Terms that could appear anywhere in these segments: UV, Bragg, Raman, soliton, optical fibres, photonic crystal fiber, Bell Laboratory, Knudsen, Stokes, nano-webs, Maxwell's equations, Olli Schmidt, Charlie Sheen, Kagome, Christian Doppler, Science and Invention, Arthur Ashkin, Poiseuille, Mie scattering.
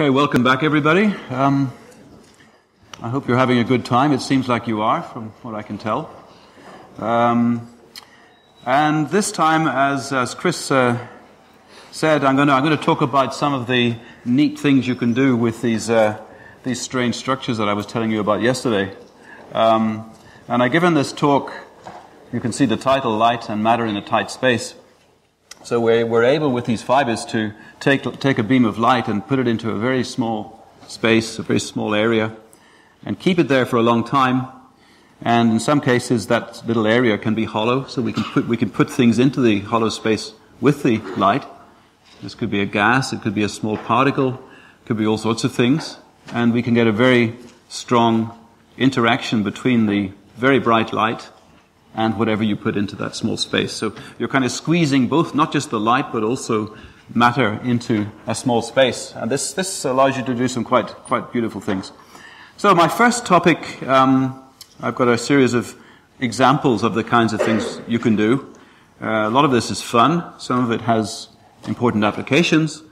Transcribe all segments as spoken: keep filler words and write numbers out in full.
Okay, welcome back, everybody. Um, I hope you're having a good time. It seems like you are, from what I can tell. Um, and this time, as, as Chris uh, said, I'm going to I'm going to talk about some of the neat things you can do with these uh, these strange structures that I was telling you about yesterday. Um, and I given this talk, you can see the title, Light and Matter in a Tight Space. So we're, we're able with these fibers to take, take a beam of light and put it into a very small space, a very small area, and keep it there for a long time. And in some cases, that little area can be hollow, so we can put, we can put things into the hollow space with the light. This could be a gas, it could be a small particle, it could be all sorts of things. And we can get a very strong interaction between the very bright light and whatever you put into that small space. So you're kind of squeezing both, not just the light, but also matter into a small space. And this, this allows you to do some quite, quite beautiful things. So my first topic, um, I've got a series of examples of the kinds of things you can do. Uh, a lot of this is fun. Some of it has important applications.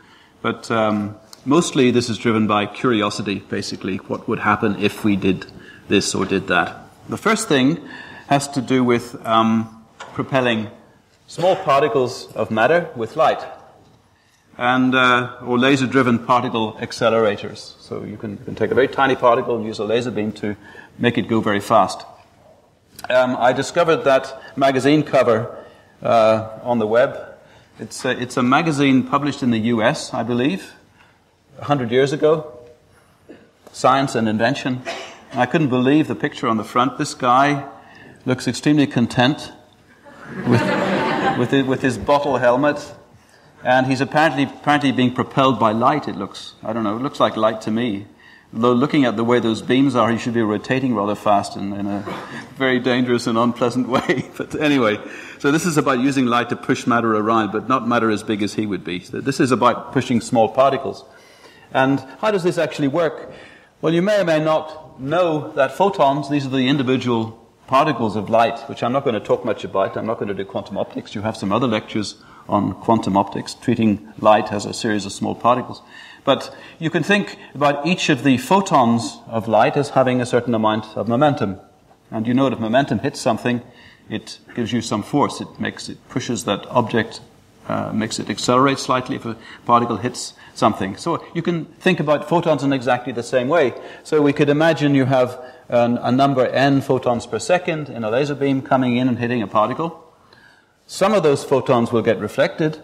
But um, mostly this is driven by curiosity, basically, what would happen if we did this or did that. The first thing has to do with um, propelling small particles of matter with light, and uh, or laser-driven particle accelerators. So you can, you can take a very tiny particle and use a laser beam to make it go very fast. Um, I discovered that magazine cover uh, on the web. It's a, it's a magazine published in the U S, I believe, a hundred years ago, Science and Invention. And I couldn't believe the picture on the front. This guy looks extremely content with, with, his, with his bottle helmet. And he's apparently, apparently being propelled by light, it looks. I don't know, it looks like light to me. Though looking at the way those beams are, he should be rotating rather fast in, in a very dangerous and unpleasant way. But anyway, so this is about using light to push matter around, but not matter as big as he would be. So this is about pushing small particles. And how does this actually work? Well, you may or may not know that photons, these are the individual particles of light, which I'm not going to talk much about. I'm not going to do quantum optics. You have some other lectures on quantum optics, treating light as a series of small particles. But you can think about each of the photons of light as having a certain amount of momentum. And you know that if momentum hits something, it gives you some force. It makes it pushes that object, uh, makes it accelerate slightly if a particle hits something. So you can think about photons in exactly the same way. So we could imagine you have An, a number n photons per second in a laser beam coming in and hitting a particle. Some of those photons will get reflected,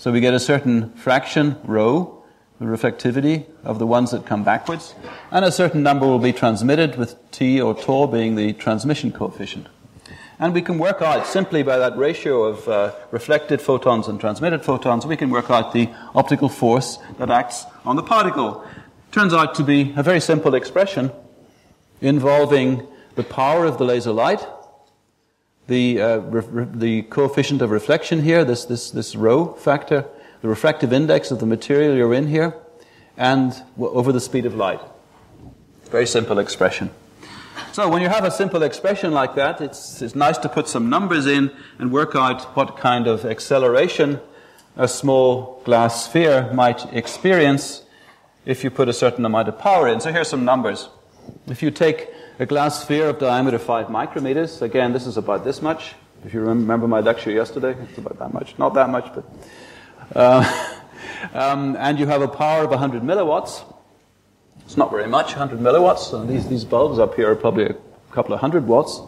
so we get a certain fraction, rho, the reflectivity of the ones that come backwards, and a certain number will be transmitted, with t or tau being the transmission coefficient. And we can work out, simply by that ratio of uh, reflected photons and transmitted photons, we can work out the optical force that acts on the particle. Turns out to be a very simple expression, involving the power of the laser light, the, uh, the coefficient of reflection here, this, this, this rho factor, the refractive index of the material you're in here, and over the speed of light. Very simple expression. So when you have a simple expression like that, it's, it's nice to put some numbers in and work out what kind of acceleration a small glass sphere might experience if you put a certain amount of power in. So here's some numbers. If you take a glass sphere of diameter five micrometers, again, this is about this much. If you remember my lecture yesterday, it's about that much. Not that much, but... Uh, um, and you have a power of a hundred milliwatts. It's not very much, a hundred milliwatts. And these, these bulbs up here are probably a couple of hundred watts.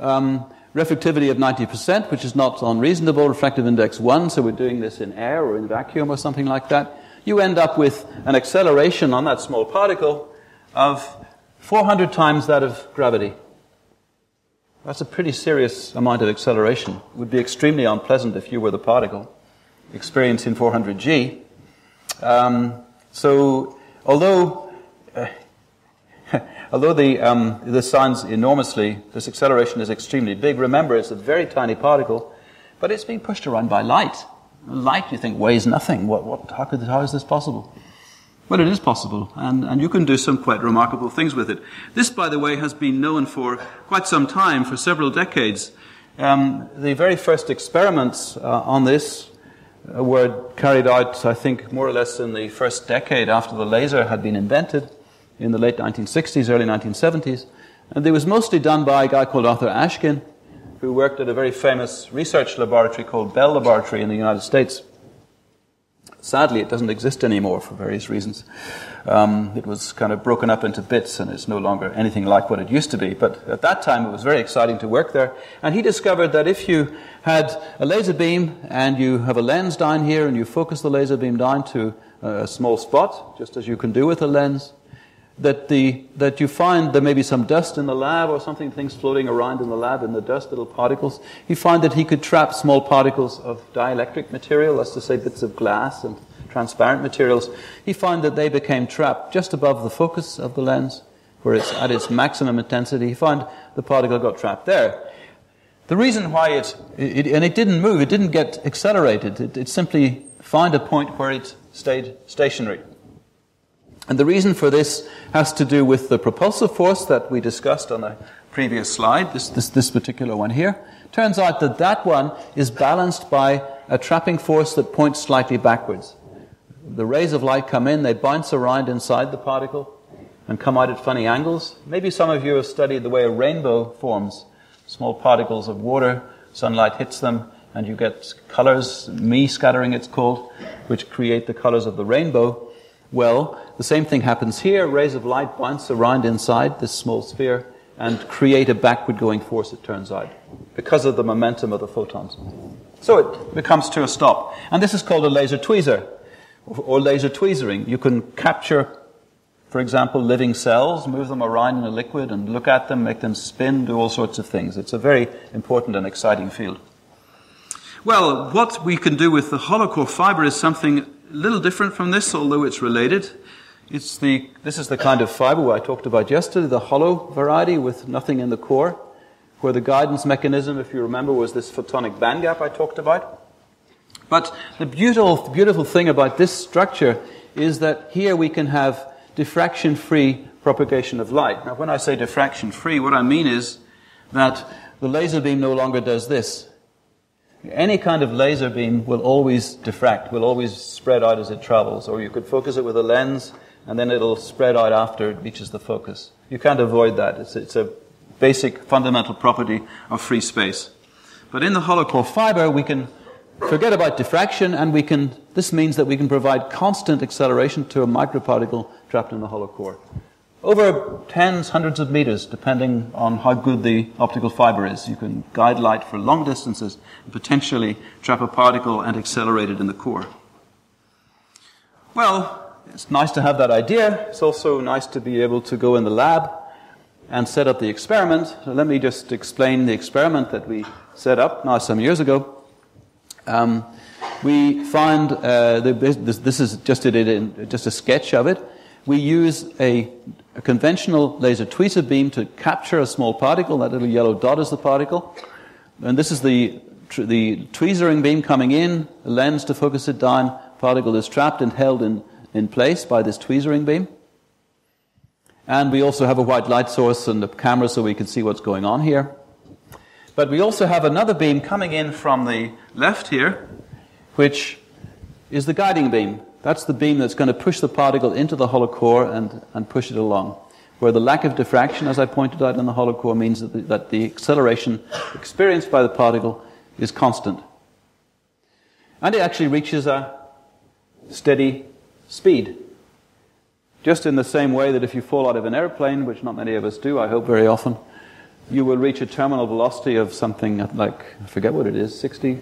Um, reflectivity of ninety percent, which is not unreasonable. Refractive index one, so we're doing this in air or in vacuum or something like that. You end up with an acceleration on that small particle of four hundred times that of gravity. That's a pretty serious amount of acceleration. It would be extremely unpleasant if you were the particle experiencing four hundred G. Um, so, although uh, although the um, this sounds enormously, this acceleration is extremely big. Remember, it's a very tiny particle, but it's being pushed around by light. Light, you think, weighs nothing. What? What? How could? How is this possible? Well, it is possible, and, and you can do some quite remarkable things with it. This, by the way, has been known for quite some time, for several decades. Um, the very first experiments uh, on this were carried out, I think, more or less in the first decade after the laser had been invented, in the late nineteen sixties, early nineteen seventies. And it was mostly done by a guy called Arthur Ashkin, who worked at a very famous research laboratory called Bell Laboratory in the United States. Sadly, it doesn't exist anymore for various reasons. Um, it was kind of broken up into bits, and it's no longer anything like what it used to be. But at that time, it was very exciting to work there. And he discovered that if you had a laser beam and you have a lens down here and you focus the laser beam down to a small spot, just as you can do with a lens, that the that you find there may be some dust in the lab or something, things floating around in the lab in the dust, little particles. He found that he could trap small particles of dielectric material, that's to say bits of glass and transparent materials. He found that they became trapped just above the focus of the lens, where it's at its maximum intensity. He found the particle got trapped there. The reason why it, it and it didn't move, it didn't get accelerated. It, it simply found a point where it stayed stationary. And the reason for this has to do with the propulsive force that we discussed on the previous slide, this, this, this particular one here. Turns out that that one is balanced by a trapping force that points slightly backwards. The rays of light come in, they bounce around inside the particle and come out at funny angles. Maybe some of you have studied the way a rainbow forms. Small particles of water, sunlight hits them, and you get colors, Mie scattering it's called, which create the colors of the rainbow. Well, the same thing happens here. Rays of light bounce around inside this small sphere and create a backward-going force, it turns out, because of the momentum of the photons. So it, it comes to a stop. And this is called a laser tweezer, or laser tweezering. You can capture, for example, living cells, move them around in a liquid and look at them, make them spin, do all sorts of things. It's a very important and exciting field. Well, what we can do with the hollow core fiber is something a little different from this, although it's related. It's the, this is the kind of fiber I talked about yesterday, the hollow variety with nothing in the core, where the guidance mechanism, if you remember, was this photonic band gap I talked about. But the beautiful, beautiful thing about this structure is that here we can have diffraction-free propagation of light. Now, when I say diffraction-free, what I mean is that the laser beam no longer does this. Any kind of laser beam will always diffract, will always spread out as it travels. Or you could focus it with a lens, and then it'll spread out after it reaches the focus. You can't avoid that. It's, it's a basic, fundamental property of free space. But in the hollow core fiber, we can forget about diffraction, and we can. This means that we can provide constant acceleration to a microparticle trapped in the hollow core, over tens, hundreds of meters, depending on how good the optical fiber is. You can guide light for long distances and potentially trap a particle and accelerate it in the core. Well, it's nice to have that idea. It's also nice to be able to go in the lab and set up the experiment. So let me just explain the experiment that we set up now some years ago. Um, we found, uh, this, this is just a, just a sketch of it. We use a, a conventional laser tweezer beam to capture a small particle. That little yellow dot is the particle. And this is the, the tweezering beam coming in, a lens to focus it down. Particle is trapped and held in, in place by this tweezering beam. And we also have a white light source and a camera so we can see what's going on here. But we also have another beam coming in from the left here, which is the guiding beam. That's the beam that's going to push the particle into the hollow core and, and push it along, where the lack of diffraction, as I pointed out in the hollow core, means that the, that the acceleration experienced by the particle is constant. And it actually reaches a steady speed. Just in the same way that if you fall out of an airplane, which not many of us do, I hope very often, you will reach a terminal velocity of something like, I forget what it is, sixty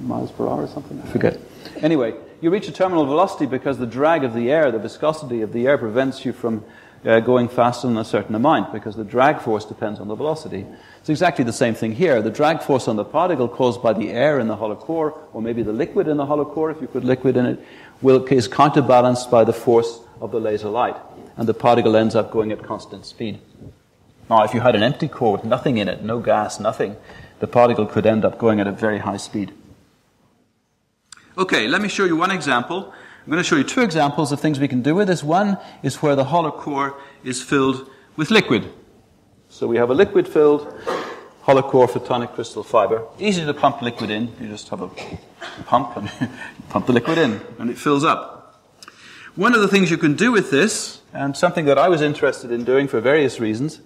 miles per hour or something, I forget. Anyway, you reach a terminal velocity because the drag of the air, the viscosity of the air, prevents you from uh, going faster than a certain amount, because the drag force depends on the velocity. It's exactly the same thing here. The drag force on the particle caused by the air in the hollow core, or maybe the liquid in the hollow core, if you put liquid in it, will, is counterbalanced by the force of the laser light, and the particle ends up going at constant speed. Now, if you had an empty core with nothing in it, no gas, nothing, the particle could end up going at a very high speed. Okay, let me show you one example. I'm going to show you two examples of things we can do with this. One is where the hollow core is filled with liquid. So we have a liquid filled hollow core photonic crystal fiber. Easy to pump liquid in. You just have a pump and pump the liquid in, and it fills up. One of the things you can do with this, and something that I was interested in doing for various reasons,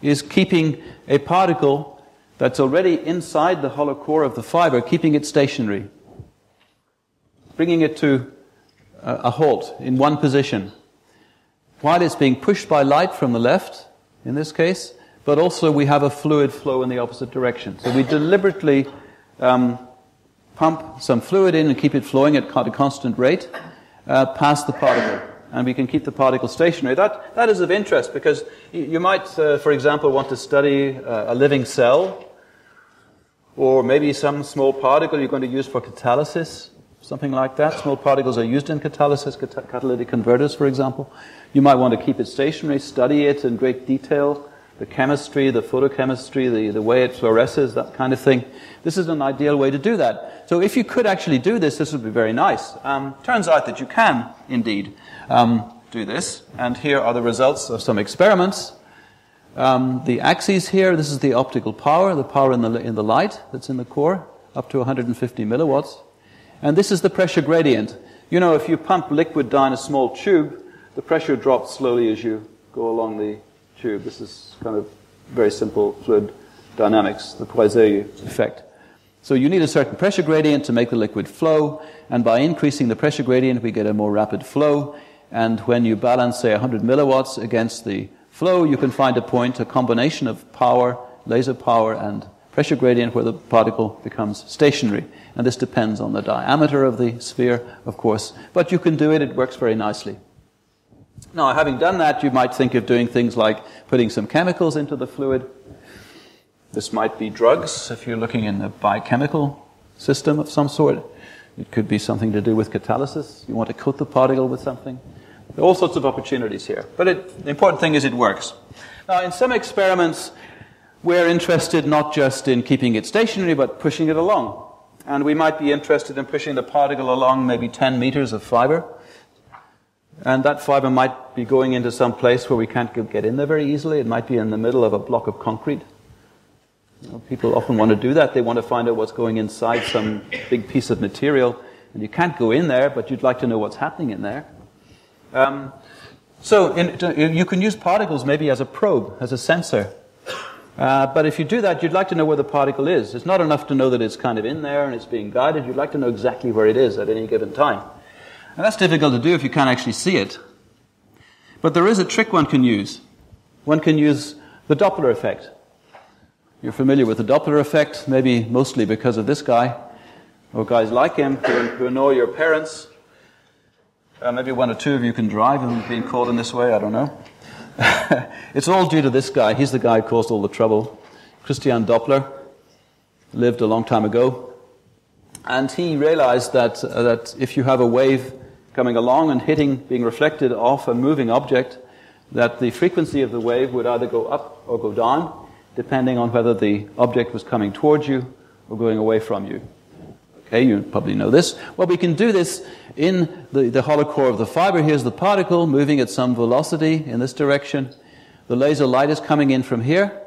is keeping a particle that's already inside the hollow core of the fiber, keeping it stationary, bringing it to a halt in one position, while it's being pushed by light from the left, in this case, but also we have a fluid flow in the opposite direction. So we deliberately um, pump some fluid in and keep it flowing at a constant rate uh, past the particle, and we can keep the particle stationary. That, that is of interest because you might, uh, for example, want to study uh, a living cell or maybe some small particle you're going to use for catalysis, something like that. Small particles are used in catalysis, cat- catalytic converters, for example. You might want to keep it stationary, study it in great detail, the chemistry, the photochemistry, the, the way it fluoresces, that kind of thing. This is an ideal way to do that. So if you could actually do this, this would be very nice. Um, turns out that you can indeed um, do this. And here are the results of some experiments. Um, the axes here, this is the optical power, the power in the, in the light that's in the core, up to one hundred fifty milliwatts. And this is the pressure gradient. You know, if you pump liquid down a small tube, the pressure drops slowly as you go along the tube. This is kind of very simple fluid dynamics, the Poiseuille effect. So you need a certain pressure gradient to make the liquid flow, and by increasing the pressure gradient, we get a more rapid flow. And when you balance, say, one hundred milliwatts against the flow, you can find a point, a combination of power, laser power, and pressure gradient where the particle becomes stationary. And this depends on the diameter of the sphere, of course. But you can do it. It works very nicely. Now, having done that, you might think of doing things like putting some chemicals into the fluid. This might be drugs, if you're looking in a biochemical system of some sort. It could be something to do with catalysis. You want to coat the particle with something. There are all sorts of opportunities here. But it, the important thing is it works. Now, in some experiments, we're interested not just in keeping it stationary, but pushing it along. And we might be interested in pushing the particle along maybe ten meters of fiber. And that fiber might be going into some place where we can't get in there very easily. It might be in the middle of a block of concrete. You know, people often want to do that. They want to find out what's going inside some big piece of material. And you can't go in there, but you'd like to know what's happening in there. Um, so in, to, you can use particles maybe as a probe, as a sensor. Uh, but if you do that, you'd like to know where the particle is. It's not enough to know that it's kind of in there and it's being guided. You'd like to know exactly where it is at any given time. And that's difficult to do if you can't actually see it. But there is a trick one can use. One can use the Doppler effect. You're familiar with the Doppler effect, maybe mostly because of this guy, or guys like him who, who annoy your parents. Uh, maybe one or two of you can drive and being called in this way, I don't know. It's all due to this guy. He's the guy who caused all the trouble. Christian Doppler lived a long time ago. And he realized that, uh, that if you have a wave coming along and hitting, being reflected off a moving object, that the frequency of the wave would either go up or go down, depending on whether the object was coming towards you or going away from you. Okay, you probably know this. Well, we can do this in the, the hollow core of the fiber. Here's the particle moving at some velocity in this direction. The laser light is coming in from here,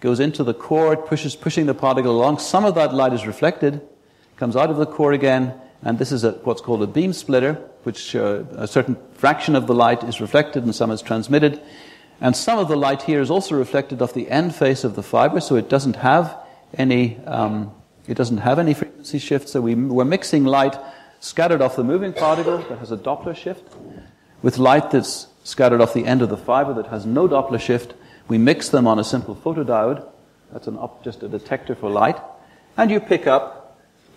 goes into the core, it pushes, pushing the particle along. Some of that light is reflected, comes out of the core again, and this is a, what's called a beam splitter, which uh, a certain fraction of the light is reflected and some is transmitted. And some of the light here is also reflected off the end face of the fiber, so it doesn't have any... Um, It doesn't have any frequency shift, so we, we're mixing light scattered off the moving particle that has a Doppler shift with light that's scattered off the end of the fiber that has no Doppler shift. We mix them on a simple photodiode. That's an op, just a detector for light. And you pick up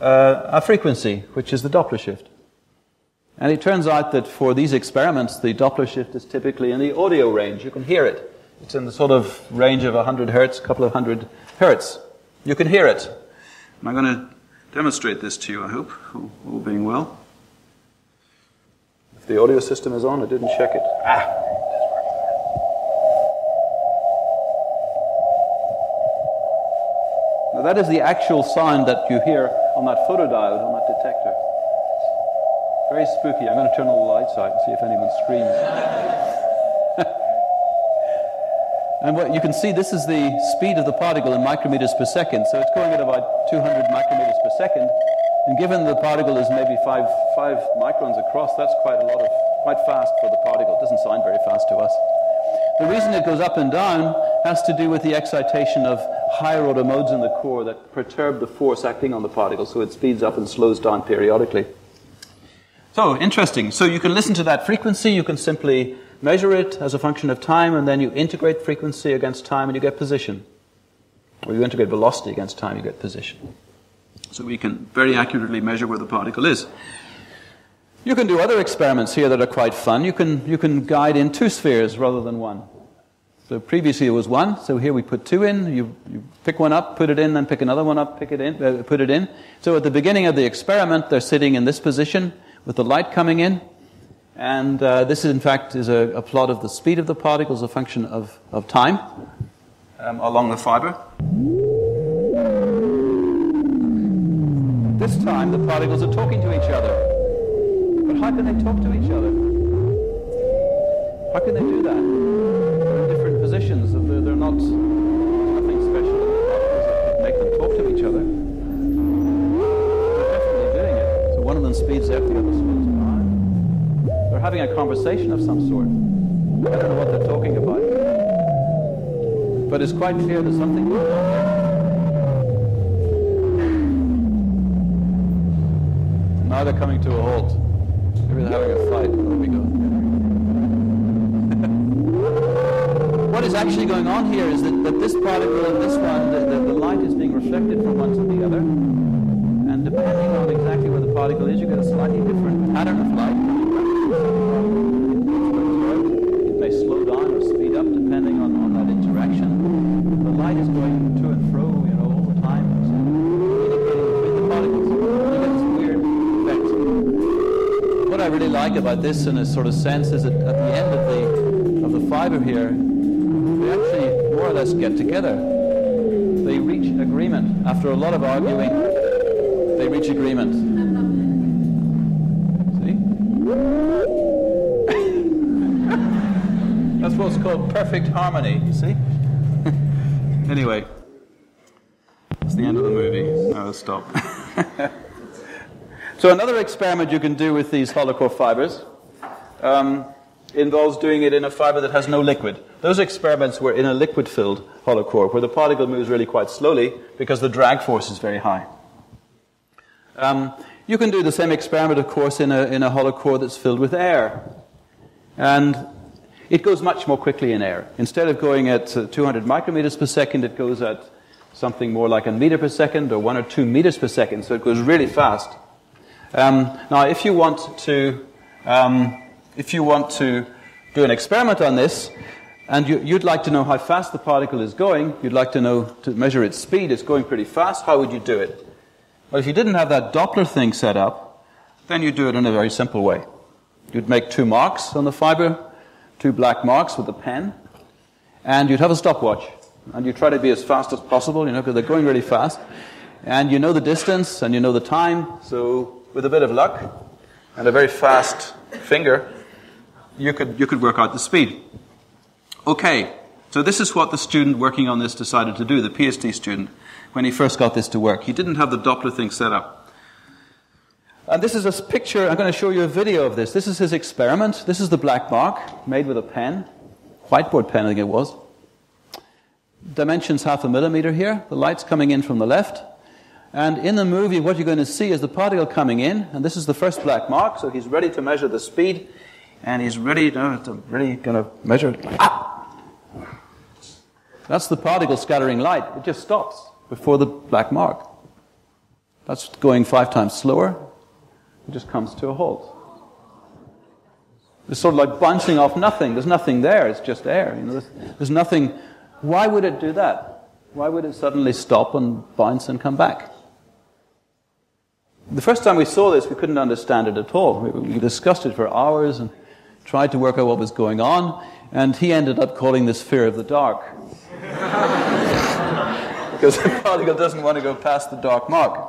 uh, a frequency, which is the Doppler shift. And it turns out that for these experiments, the Doppler shift is typically in the audio range. You can hear it. It's in the sort of range of one hundred hertz, a couple of hundred hertz. You can hear it. I'm going to demonstrate this to you, I hope, all, all being well. If the audio system is on, I didn't check it. Ah! Now that is the actual sound that you hear on that photodiode, on that detector. Very spooky. I'm going to turn all the lights out and see if anyone screams. And what you can see, this is the speed of the particle in micrometers per second. So it's going at about two hundred micrometers per second. And given the particle is maybe five, five microns across, that's quite a lot of, quite fast for the particle. It doesn't sound very fast to us. The reason it goes up and down has to do with the excitation of higher order modes in the core that perturb the force acting on the particle, so it speeds up and slows down periodically. So, interesting. So you can listen to that frequency, you can simply measure it as a function of time, and then you integrate frequency against time and you get position. Or you integrate velocity against time, you get position. So we can very accurately measure where the particle is. You can do other experiments here that are quite fun. You can, you can guide in two spheres rather than one. So previously it was one, so here we put two in. You, you pick one up, put it in, then pick another one up, pick it in, uh, put it in. So at the beginning of the experiment, they're sitting in this position with the light coming in. And uh, this, is, in fact, is a, a plot of the speed of the particles, a function of, of time um, along the fiber. This time, the particles are talking to each other. But how can they talk to each other? How can they do that? They're in different positions. They're, they're not nothing special in the particles that could make them talk to each other. They're definitely doing it. So one of them speeds up, the other speeds down. They're having a conversation of some sort. I don't know what they're talking about. But it's quite clear there's something going on there. Now they're coming to a halt. Maybe they're having a fight. Where we go. What is actually going on here is that, that this particle and this one, the, the, the light is being reflected from one to the other. And depending on exactly where the particle is, you get a slightly different pattern of light. About this in a sort of sense is that at the end of the of the fiber here, they actually more or less get together. They reach agreement. After a lot of arguing, they reach agreement. See? That's what's called perfect harmony, you see? Anyway, that's the end of the movie. No, stop. So another experiment you can do with these hollow core fibers um, involves doing it in a fiber that has no liquid. Those experiments were in a liquid-filled hollow core, where the particle moves really quite slowly because the drag force is very high. Um, you can do the same experiment, of course, in a, in a hollow core that's filled with air. And it goes much more quickly in air. Instead of going at uh, two hundred micrometers per second, it goes at something more like a meter per second or one or two meters per second, so it goes really fast. Um, now, if you want to, um, if you want to do an experiment on this, and you, you'd like to know how fast the particle is going, you'd like to know to measure its speed. It's going pretty fast. How would you do it? Well, if you didn't have that Doppler thing set up, then you do it in a very simple way. You'd make two marks on the fiber, two black marks with a pen, and you'd have a stopwatch, and you try to be as fast as possible, you know, because they're going really fast, and you know the distance and you know the time, so. With a bit of luck and a very fast finger, you could, you could work out the speed. Okay, so this is what the student working on this decided to do, the PhD student, when he first got this to work. He didn't have the Doppler thing set up. And this is a picture, I'm going to show you a video of this. This is his experiment. This is the black mark made with a pen, whiteboard pen I think it was. Dimensions half a millimeter here. The light's coming in from the left. And in the movie, what you're going to see is the particle coming in, and this is the first black mark, so he's ready to measure the speed, and he's ready to, to really going to measure it. Ah! That's the particle scattering light. It just stops before the black mark. That's going five times slower. It just comes to a halt. It's sort of like bouncing off nothing. There's nothing there. It's just air. You know, there's, there's nothing. Why would it do that? Why would it suddenly stop and bounce and come back? The first time we saw this, we couldn't understand it at all. We discussed it for hours and tried to work out what was going on, and he ended up calling this fear of the dark. Because the particle doesn't want to go past the dark mark.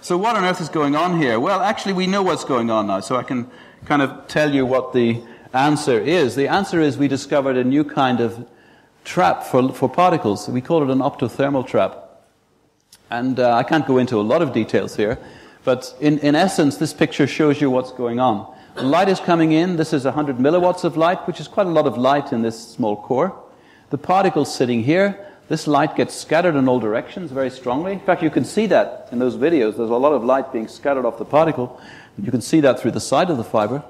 So what on earth is going on here? Well, actually, we know what's going on now, so I can kind of tell you what the answer is. The answer is we discovered a new kind of trap for, for particles. We call it an optothermal trap. And uh, I can't go into a lot of details here, but in, in essence, this picture shows you what's going on. Light is coming in. This is one hundred milliwatts of light, which is quite a lot of light in this small core. The particle's sitting here. This light gets scattered in all directions very strongly. In fact, you can see that in those videos. There's a lot of light being scattered off the particle. You can see that through the side of the fiber.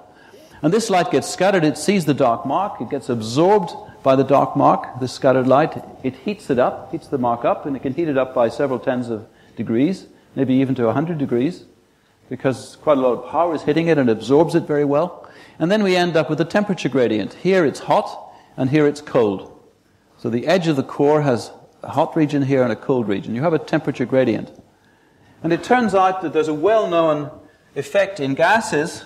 And this light gets scattered. It sees the dark mark. It gets absorbed by the dark mark, the scattered light. It heats it up, heats the mark up, and it can heat it up by several tens of degrees, maybe even to one hundred degrees, because quite a lot of power is hitting it and absorbs it very well. And then we end up with a temperature gradient. Here it's hot, and here it's cold. So the edge of the core has a hot region here and a cold region. You have a temperature gradient. And it turns out that there's a well-known effect in gases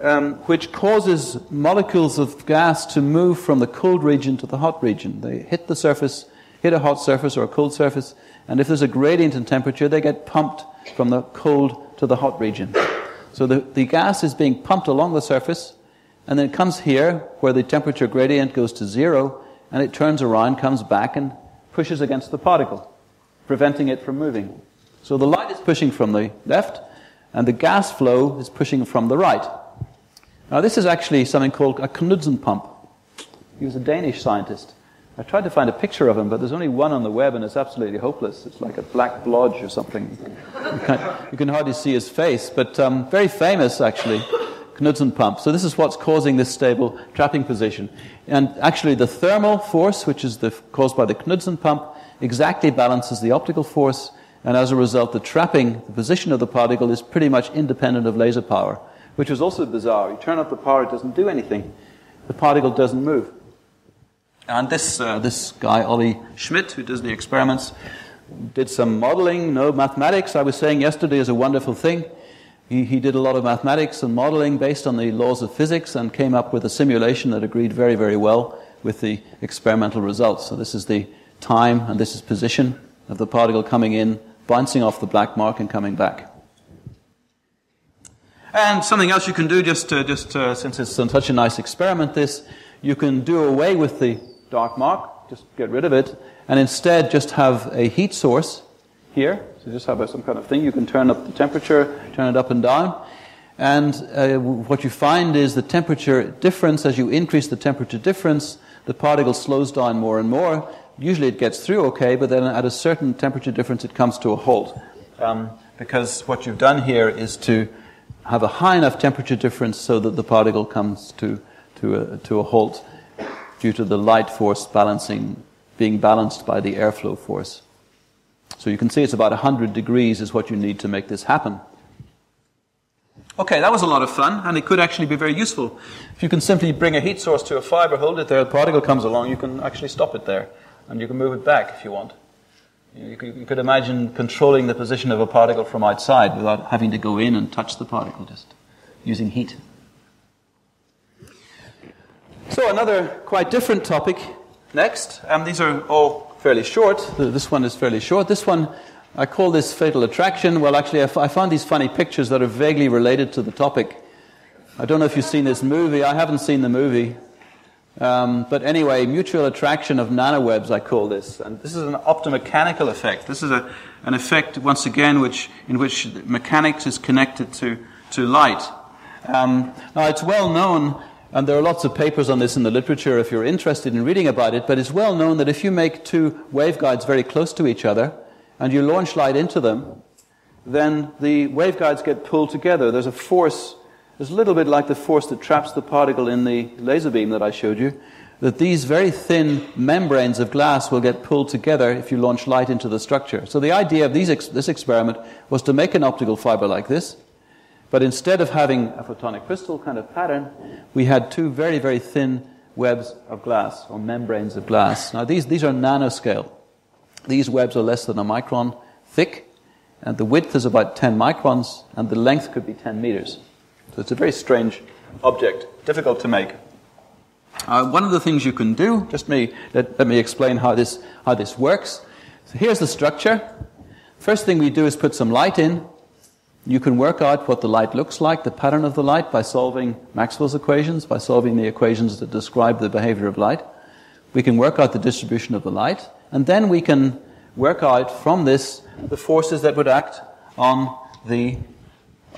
um, which causes molecules of gas to move from the cold region to the hot region. They hit the surface, hit a hot surface or a cold surface, and if there's a gradient in temperature, they get pumped from the cold to the hot region. So the, the gas is being pumped along the surface, and then it comes here where the temperature gradient goes to zero, and it turns around, comes back, and pushes against the particle, preventing it from moving. So the light is pushing from the left, and the gas flow is pushing from the right. Now, this is actually something called a Knudsen pump. He was a Danish scientist. I tried to find a picture of him, but there's only one on the web, and it's absolutely hopeless. It's like a black blodge or something. You can, you can hardly see his face, but um, very famous, actually. Knudsen pump. So this is what's causing this stable trapping position. And actually the thermal force, which is the, caused by the Knudsen pump, exactly balances the optical force, and as a result the trapping, the position of the particle, is pretty much independent of laser power, which is also bizarre. You turn up the power, it doesn't do anything. The particle doesn't move. And this, uh, this guy, Olli Schmidt, who does the experiments, did some modeling, no mathematics. I was saying yesterday is a wonderful thing. He, he did a lot of mathematics and modeling based on the laws of physics and came up with a simulation that agreed very, very well with the experimental results. So this is the time and this is position of the particle coming in, bouncing off the black mark and coming back. And something else you can do, just, to, just to, since it's such a nice experiment, this, you can do away with the dark mark, just get rid of it, and instead just have a heat source here. So just have some kind of thing. You can turn up the temperature, turn it up and down. And uh, what you find is the temperature difference, as you increase the temperature difference, the particle slows down more and more. Usually it gets through okay, but then at a certain temperature difference it comes to a halt. Um, because what you've done here is to have a high enough temperature difference so that the particle comes to, to, a, to a halt due to the light force balancing, being balanced by the airflow force. So you can see it's about one hundred degrees is what you need to make this happen. Okay, that was a lot of fun, and it could actually be very useful. If you can simply bring a heat source to a fiber, hold it there, the particle comes along, you can actually stop it there, and you can move it back if you want. You could imagine controlling the position of a particle from outside without having to go in and touch the particle, just using heat. So another quite different topic next, and um, these are all fairly short. This one is fairly short. This one, I call this fatal attraction. Well, actually, I, f I found these funny pictures that are vaguely related to the topic. I don't know if you've seen this movie. I haven't seen the movie. Um, but anyway, mutual attraction of nanowebs, I call this. And this is an optomechanical effect. This is a, an effect, once again, which, in which mechanics is connected to, to light. Um, now, it's well known, and there are lots of papers on this in the literature if you're interested in reading about it, but it's well known that if you make two waveguides very close to each other and you launch light into them, then the waveguides get pulled together. There's a force, it's a little bit like the force that traps the particle in the laser beam that I showed you, that these very thin membranes of glass will get pulled together if you launch light into the structure. So the idea of these ex this experiment was to make an optical fiber like this, but instead of having a photonic crystal kind of pattern, we had two very, very thin webs of glass, or membranes of glass. Now, these, these are nanoscale. These webs are less than a micron thick, and the width is about ten microns, and the length could be ten meters. So it's a very strange object, difficult to make. Uh, one of the things you can do, just me, let, let me explain how this, how this works. So here's the structure. First thing we do is put some light in. You can work out what the light looks like, the pattern of the light, by solving Maxwell's equations, by solving the equations that describe the behavior of light. we can work out the distribution of the light, and then we can work out from this the forces that would act on the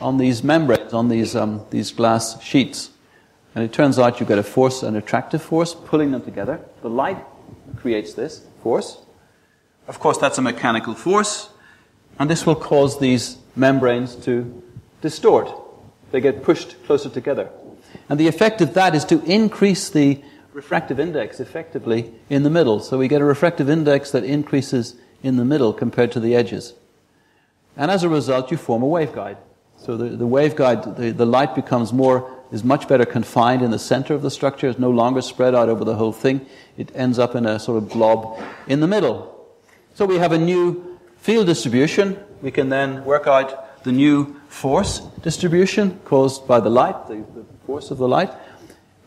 on these membranes, on these um, these glass sheets. And it turns out you get a force, an attractive force, pulling them together. The light creates this force. Of course, that's a mechanical force, and this will cause these membranes to distort. They get pushed closer together. And the effect of that is to increase the refractive index effectively in the middle. So we get a refractive index that increases in the middle compared to the edges. And as a result, you form a waveguide. So the, the waveguide, the, the light becomes more, is much better confined in the center of the structure. It's no longer spread out over the whole thing. It ends up in a sort of blob in the middle. So we have a new field distribution. We can then work out the new force distribution caused by the light, the, the force of the light,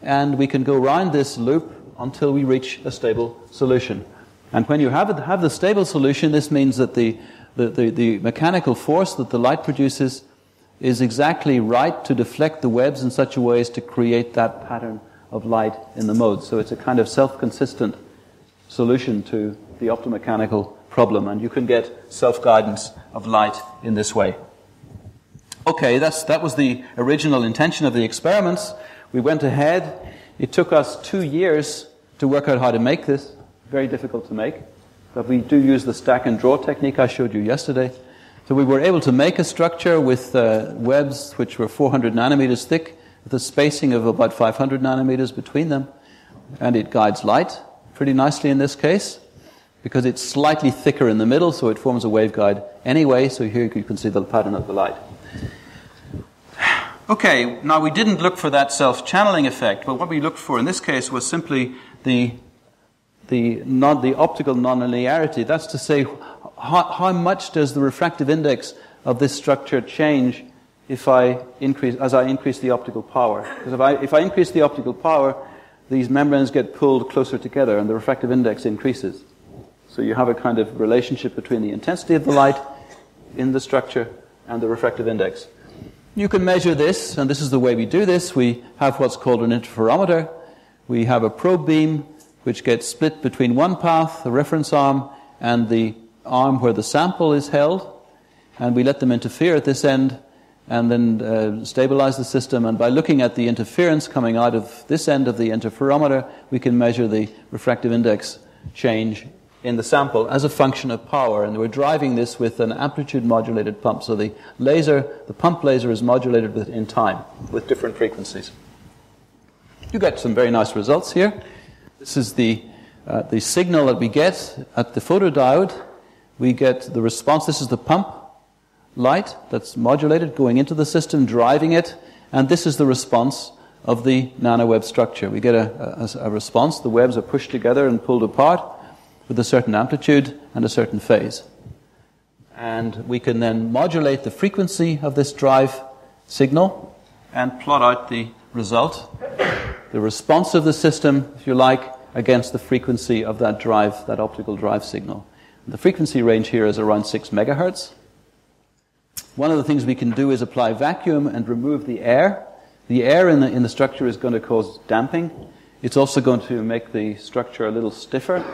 and we can go round this loop until we reach a stable solution. And when you have, it, have the stable solution, this means that the, the, the, the mechanical force that the light produces is exactly right to deflect the webs in such a way as to create that pattern of light in the mode. So it's a kind of self-consistent solution to the optomechanical problem, and you can get self-guidance of light in this way. Okay, that's, that was the original intention of the experiments. We went ahead. It took us two years to work out how to make this. Very difficult to make. But we do use the stack and draw technique I showed you yesterday. So we were able to make a structure with uh, webs which were four hundred nanometers thick, with a spacing of about five hundred nanometers between them. And it guides light pretty nicely in this case, because it's slightly thicker in the middle, so it forms a waveguide anyway. So here you can see the pattern of the light. Okay, now we didn't look for that self-channeling effect, but what we looked for in this case was simply the the non, the optical nonlinearity. That's to say, how, how much does the refractive index of this structure change if I increase as I increase the optical power? Because if I if I increase the optical power, these membranes get pulled closer together, and the refractive index increases. So you have a kind of relationship between the intensity of the light in the structure and the refractive index. You can measure this, and this is the way we do this. We have what's called an interferometer. We have a probe beam which gets split between one path, the reference arm, and the arm where the sample is held, and we let them interfere at this end and then uh, stabilize the system, and by looking at the interference coming out of this end of the interferometer, we can measure the refractive index change in the sample as a function of power. And we're driving this with an amplitude-modulated pump. So the laser, the pump laser is modulated with, in time with different frequencies. You get some very nice results here. This is the, uh, the signal that we get at the photodiode. We get the response. This is the pump light that's modulated, going into the system, driving it. And this is the response of the nanoweb structure. We get a, a, a response. The webs are pushed together and pulled apart with a certain amplitude and a certain phase. And we can then modulate the frequency of this drive signal and plot out the result, the response of the system, if you like, against the frequency of that drive, that optical drive signal. And the frequency range here is around six megahertz. One of the things we can do is apply vacuum and remove the air. The air in the, in the structure is going to cause damping. It's also going to make the structure a little stiffer.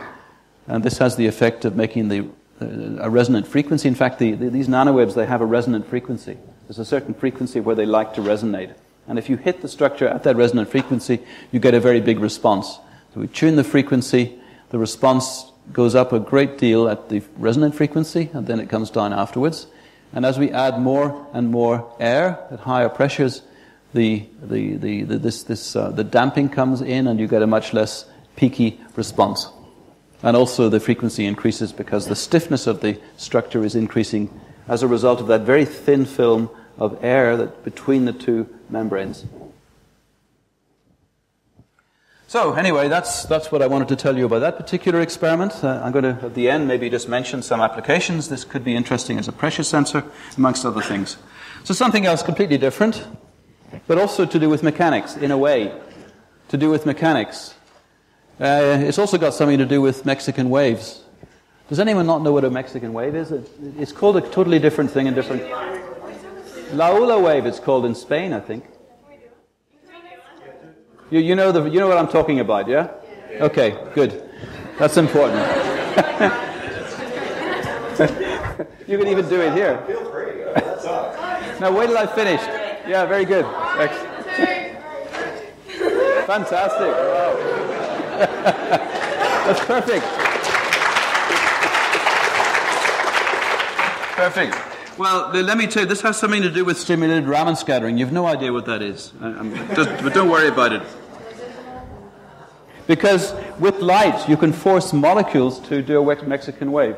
And this has the effect of making the, uh, a resonant frequency. In fact, the, the, these nanowebs, they have a resonant frequency. There's a certain frequency where they like to resonate. And if you hit the structure at that resonant frequency, you get a very big response. So we tune the frequency. The response goes up a great deal at the resonant frequency, and then it comes down afterwards. And as we add more and more air at higher pressures, the, the, the, the, this, this, uh, the damping comes in, and you get a much less peaky response. And also the frequency increases because the stiffness of the structure is increasing as a result of that very thin film of air that between the two membranes. So anyway, that's that's what I wanted to tell you about that particular experiment. Uh, I'm going to, at the end, maybe just mention some applications. This could be interesting as a pressure sensor, amongst other things. So something else completely different, but also to do with mechanics, in a way, to do with mechanics. Uh, it's also got something to do with Mexican waves. Does anyone not know what a Mexican wave is? It, it's called a totally different thing in different... La Ola wave, it's called in Spain, I think. You, you, know the, you know what I'm talking about, yeah? Okay, good. That's important. You can even do it here. Now, wait till I finish. Yeah, very good. Excellent. Fantastic. Wow. That's perfect. Perfect. Well, let me tell you, this has something to do with stimulated Raman scattering. You've no idea what that is. I'm, just, but don't worry about it. Because with light, you can force molecules to do a wet Mexican wave.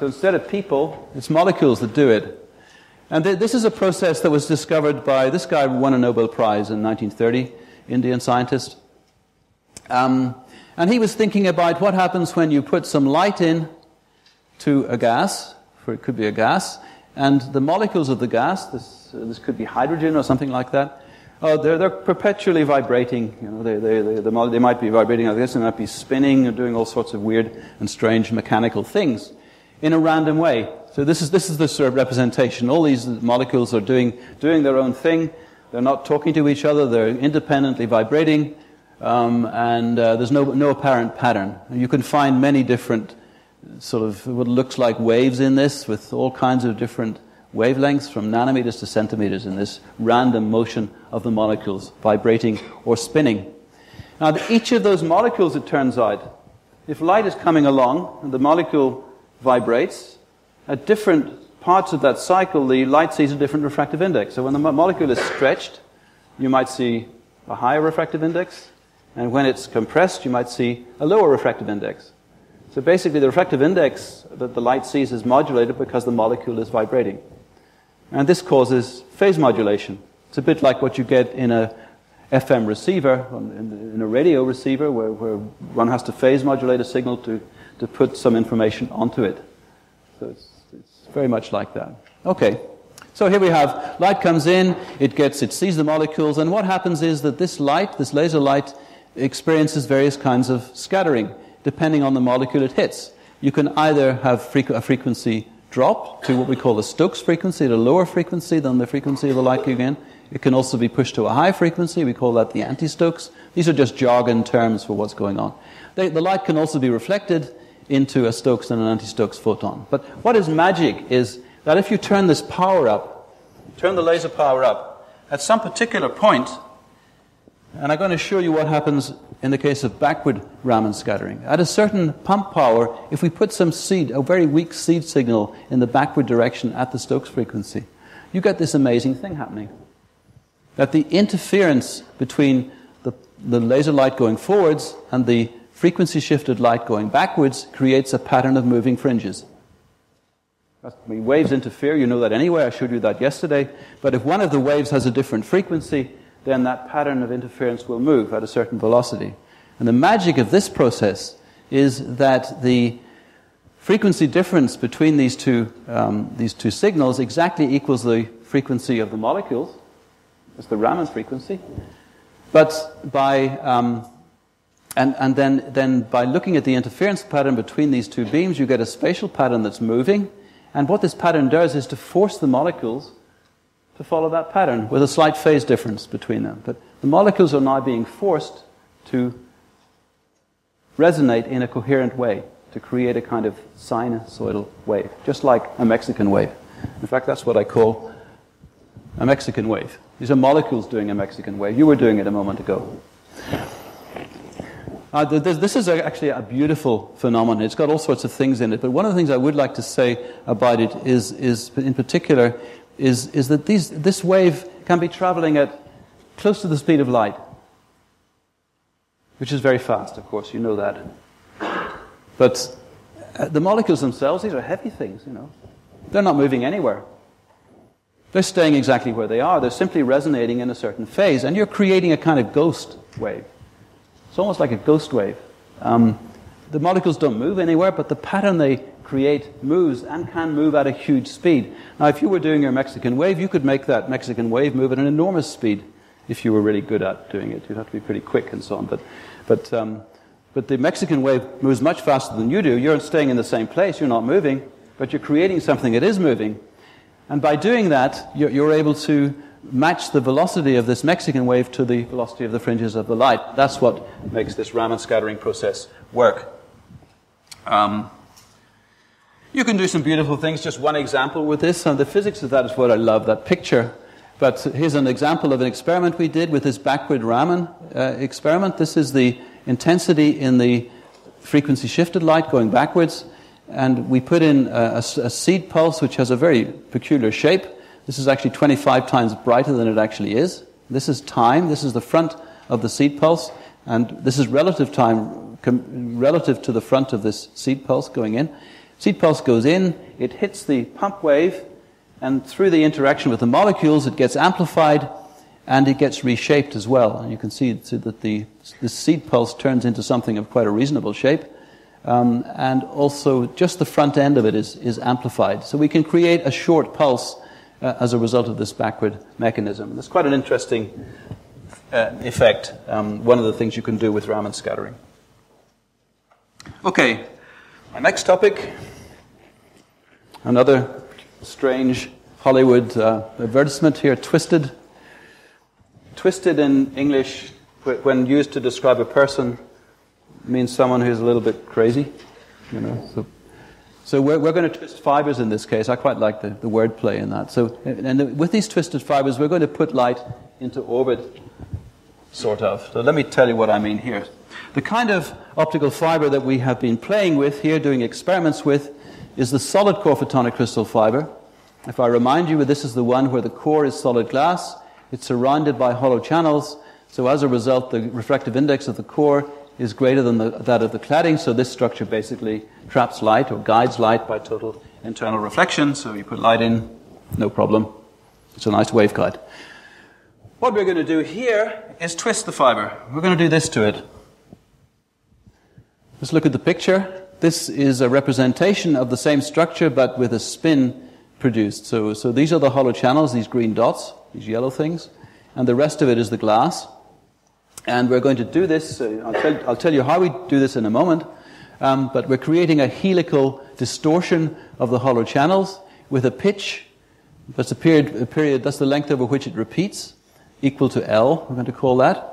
So instead of people, it's molecules that do it. And th this is a process that was discovered by, this guy won a Nobel Prize in nineteen thirty, Indian scientist. Um, and he was thinking about what happens when you put some light in to a gas, for it could be a gas, and the molecules of the gas, this, uh, this could be hydrogen or something like that, Oh, they're, they're perpetually vibrating. You know, they, they, they, the, they might be vibrating like this, they might be spinning and doing all sorts of weird and strange mechanical things in a random way. So this is, this is the sort of representation. All these molecules are doing, doing their own thing. They're not talking to each other. They're independently vibrating. Um, and uh, there's no, no apparent pattern. You can find many different sort of what looks like waves in this, with all kinds of different wavelengths from nanometers to centimeters in this random motion of the molecules, vibrating or spinning. Now, each of those molecules, it turns out, if light is coming along and the molecule vibrates, at different parts of that cycle, the light sees a different refractive index. So when the molecule is stretched, you might see a higher refractive index, and when it's compressed, you might see a lower refractive index. So basically, the refractive index that the light sees is modulated because the molecule is vibrating. And this causes phase modulation. It's a bit like what you get in a F M receiver, in a radio receiver, where, where one has to phase modulate a signal to, to put some information onto it. So it's, it's very much like that. Okay, so here we have light comes in, it gets, it sees the molecules, and what happens is that this light, this laser light, experiences various kinds of scattering, depending on the molecule it hits. You can either have frequ- a frequency drop to what we call the Stokes frequency, the lower frequency than the frequency of the light again. It can also be pushed to a high frequency. We call that the anti-Stokes. These are just jargon terms for what's going on. They, the light can also be reflected into a Stokes and an anti-Stokes photon. But what is magic is that if you turn this power up, turn the laser power up, at some particular point, and I'm going to show you what happens in the case of backward Raman scattering. At a certain pump power, if we put some seed, a very weak seed signal in the backward direction at the Stokes frequency, you get this amazing thing happening. That the interference between the, the laser light going forwards and the frequency shifted light going backwards creates a pattern of moving fringes. I mean, waves interfere, you know that anyway, I showed you that yesterday. But if one of the waves has a different frequency, then that pattern of interference will move at a certain velocity. And the magic of this process is that the frequency difference between these two, um, these two signals exactly equals the frequency of the molecules. It's the Raman frequency. But by, um, and, and then, then by looking at the interference pattern between these two beams, you get a spatial pattern that's moving. And what this pattern does is to force the molecules to follow that pattern with a slight phase difference between them. But the molecules are now being forced to resonate in a coherent way, to create a kind of sinusoidal wave, just like a Mexican wave. In fact, that's what I call a Mexican wave. These are molecules doing a Mexican wave. You were doing it a moment ago. Uh, this is actually a beautiful phenomenon. It's got all sorts of things in it. But one of the things I would like to say about it is, is in particular, Is, is that these, this wave can be traveling at close to the speed of light, which is very fast, of course, you know that. But the molecules themselves, these are heavy things, you know. They're not moving anywhere. They're staying exactly where they are. They're simply resonating in a certain phase, and you're creating a kind of ghost wave. It's almost like a ghost wave. Um, the molecules don't move anywhere, but the pattern they create moves and can move at a huge speed. Now, if you were doing your Mexican wave, you could make that Mexican wave move at an enormous speed if you were really good at doing it. You'd have to be pretty quick and so on. But, but, um, but the Mexican wave moves much faster than you do. You're staying in the same place. You're not moving, but you're creating something that is moving. And by doing that, you're, you're able to match the velocity of this Mexican wave to the velocity of the fringes of the light. That's what makes this Raman scattering process work. Um, you can do some beautiful things. Just one example with this, and the physics of that is what I love, that picture. But here's an example of an experiment we did with this backward Raman uh, experiment. This is the intensity in the frequency shifted light going backwards, and we put in a, a, a seed pulse which has a very peculiar shape. This is actually twenty-five times brighter than it actually is. This is time. This is the front of the seed pulse, and this is relative time com- relative to the front of this seed pulse going in. Seed pulse goes in, it hits the pump wave, and through the interaction with the molecules it gets amplified and it gets reshaped as well. And you can see that the, the seed pulse turns into something of quite a reasonable shape. Um, and also just the front end of it is, is amplified. So we can create a short pulse uh, as a result of this backward mechanism. That's quite an interesting uh, effect, um, one of the things you can do with Raman scattering. Okay, my next topic, another strange Hollywood uh, advertisement here, Twisted. Twisted in English, when used to describe a person, means someone who's a little bit crazy, you know. So, so we're, we're going to twist fibers in this case. I quite like the, the word play in that. So, and the, with these twisted fibers, we're going to put light into orbit, sort of. So let me tell you what I mean here. The kind of optical fiber that we have been playing with here, doing experiments with, is the solid core photonic crystal fiber. If I remind you, this is the one where the core is solid glass. It's surrounded by hollow channels. So as a result, the refractive index of the core is greater than the, that of the cladding, so this structure basically traps light or guides light by total internal reflection. So you put light in, no problem. It's a nice waveguide. What we're going to do here is twist the fiber. We're going to do this to it. Let's look at the picture. This is a representation of the same structure but with a spin produced. So, so these are the hollow channels, these green dots, these yellow things, and the rest of it is the glass. And we're going to do this, uh, I'll, tell, I'll tell you how we do this in a moment, um, but we're creating a helical distortion of the hollow channels with a pitch, that's a period, a period, that's the length over which it repeats, equal to L, we're going to call that.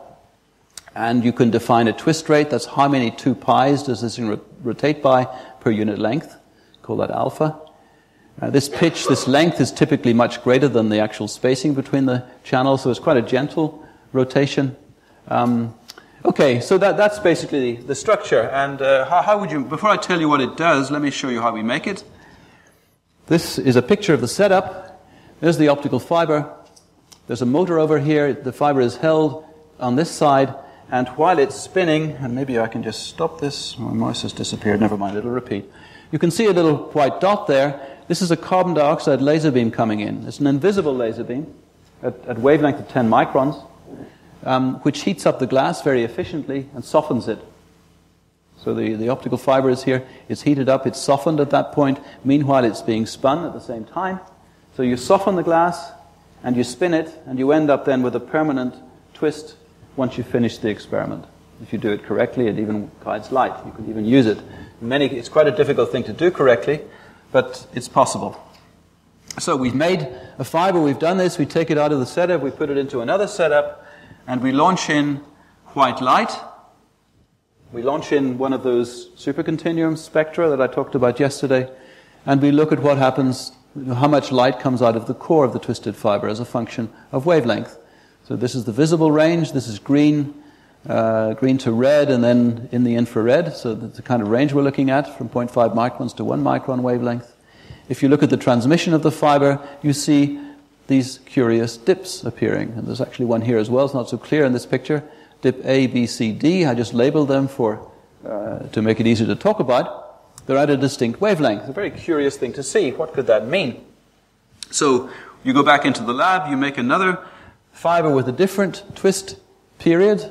And you can define a twist rate, that's how many two pi's does this thing rotate by per unit length, call that alpha. Uh, this pitch, this length is typically much greater than the actual spacing between the channels, so it's quite a gentle rotation. Um, okay, so that, that's basically the structure. And uh, how, how would you, before I tell you what it does, let me show you how we make it. This is a picture of the setup. There's the optical fiber. There's a motor over here. The fiber is held on this side. And while it's spinning, and maybe I can just stop this. My mouse has disappeared. Never mind, it'll repeat. You can see a little white dot there. This is a carbon dioxide laser beam coming in. It's an invisible laser beam at, at wavelength of ten microns. Um, which heats up the glass very efficiently and softens it. So the, the optical fiber is here, it's heated up, it's softened at that point. Meanwhile, it's being spun at the same time. So you soften the glass and you spin it, and you end up then with a permanent twist once you finish the experiment. If you do it correctly, it even guides light. You can even use it. Many, it's quite a difficult thing to do correctly, but it's possible. So we've made a fiber, we've done this, we take it out of the setup, we put it into another setup, and we launch in white light. We launch in one of those supercontinuum spectra that I talked about yesterday, and we look at what happens, how much light comes out of the core of the twisted fiber as a function of wavelength. So this is the visible range. This is green, uh, green to red, and then in the infrared. So that's the kind of range we're looking at, from zero point five microns to one micron wavelength. If you look at the transmission of the fiber, you see these curious dips appearing. And there's actually one here as well. It's not so clear in this picture. Dip A, B, C, D. I just labeled them for uh, to make it easier to talk about. They're at a distinct wavelength. It's a very curious thing to see. What could that mean? So you go back into the lab. You make another fiber with a different twist period.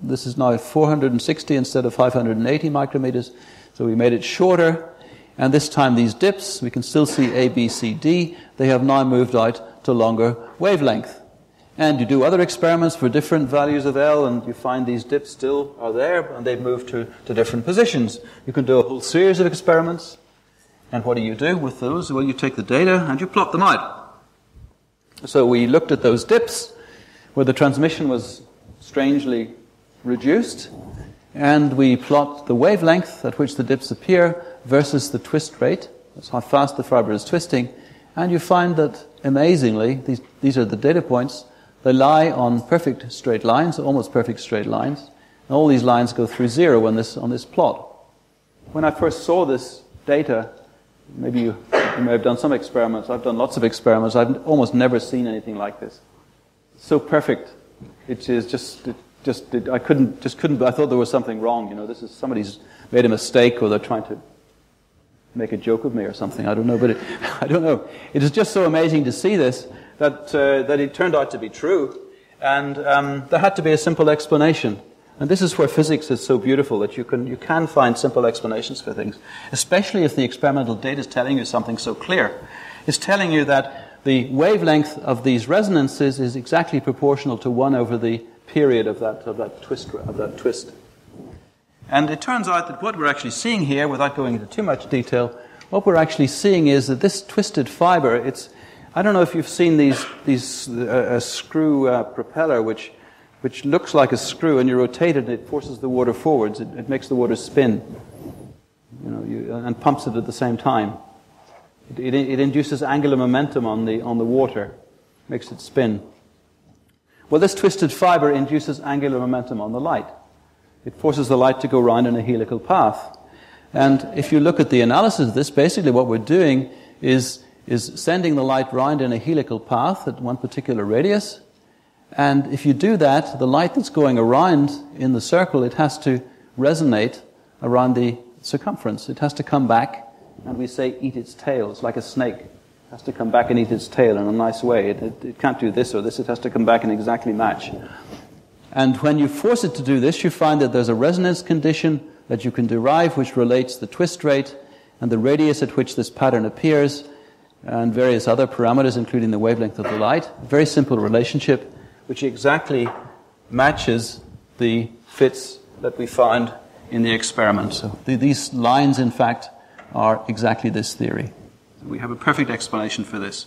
This is now four hundred sixty instead of five hundred eighty micrometers. So we made it shorter. And this time these dips, we can still see A, B, C, D. They have now moved out to longer wavelength. And you do other experiments for different values of L, and you find these dips still are there, and they've moved to, to different positions. You can do a whole series of experiments. And what do you do with those? Well, you take the data and you plot them out. So we looked at those dips where the transmission was strangely reduced, and we plot the wavelength at which the dips appear versus the twist rate. That's how fast the fiber is twisting. And you find that, amazingly, these, these are the data points, they lie on perfect straight lines, almost perfect straight lines. And all these lines go through zero on this, on this plot. When I first saw this data, maybe you, you may have done some experiments, I've done lots of experiments, I've almost never seen anything like this. So perfect. It is just, it just it, I couldn't, just couldn't, I thought there was something wrong, you know, this is, somebody's made a mistake or they're trying to make a joke of me or something, I don't know, but it, I don't know. It is just so amazing to see this that, uh, that it turned out to be true, and um, there had to be a simple explanation. And this is where physics is so beautiful, that you can, you can find simple explanations for things, especially if the experimental data is telling you something so clear. It's telling you that the wavelength of these resonances is exactly proportional to one over the period of that, of that twist, of that twist. And it turns out that what we're actually seeing here, without going into too much detail, what we're actually seeing is that this twisted fiber, it's, I don't know if you've seen these, these, uh, a screw uh, propeller which which looks like a screw, and you rotate it and it forces the water forwards, it, it makes the water spin, you know, you, and pumps it at the same time. It, it, it induces angular momentum on the, on the water, makes it spin. Well, this twisted fiber induces angular momentum on the light. It forces the light to go round in a helical path. And if you look at the analysis of this, basically what we're doing is, is sending the light round in a helical path at one particular radius. And if you do that, the light that's going around in the circle, it has to resonate around the circumference. It has to come back, and we say eat its tail. It's like a snake. It has to come back and eat its tail in a nice way. It, it, it can't do this or this. It has to come back and exactly match. And when you force it to do this, you find that there's a resonance condition that you can derive which relates the twist rate and the radius at which this pattern appears and various other parameters, including the wavelength of the light. A very simple relationship, which exactly matches the fits that we find in the experiment. So th these lines, in fact, are exactly this theory. We have a perfect explanation for this.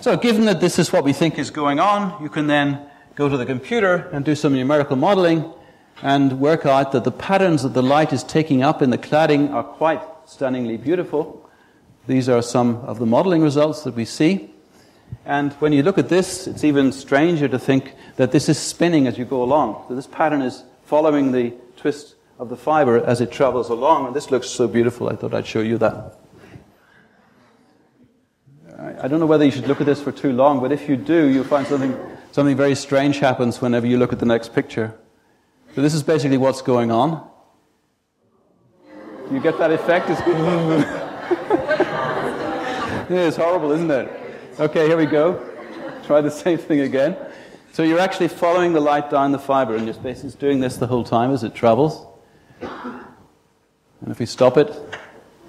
So given that this is what we think is going on, you can then go to the computer and do some numerical modeling and work out that the patterns that the light is taking up in the cladding are quite stunningly beautiful. These are some of the modeling results that we see. And when you look at this, it's even stranger to think that this is spinning as you go along. So this pattern is following the twist of the fiber as it travels along. And this looks so beautiful, I thought I'd show you that. I don't know whether you should look at this for too long, but if you do, you'll find something, something very strange happens whenever you look at the next picture. So this is basically what's going on. Do you get that effect? It's, it's horrible, isn't it? Okay, here we go. Try the same thing again. So you're actually following the light down the fiber, and your space is doing this the whole time as it travels. And if you stop it,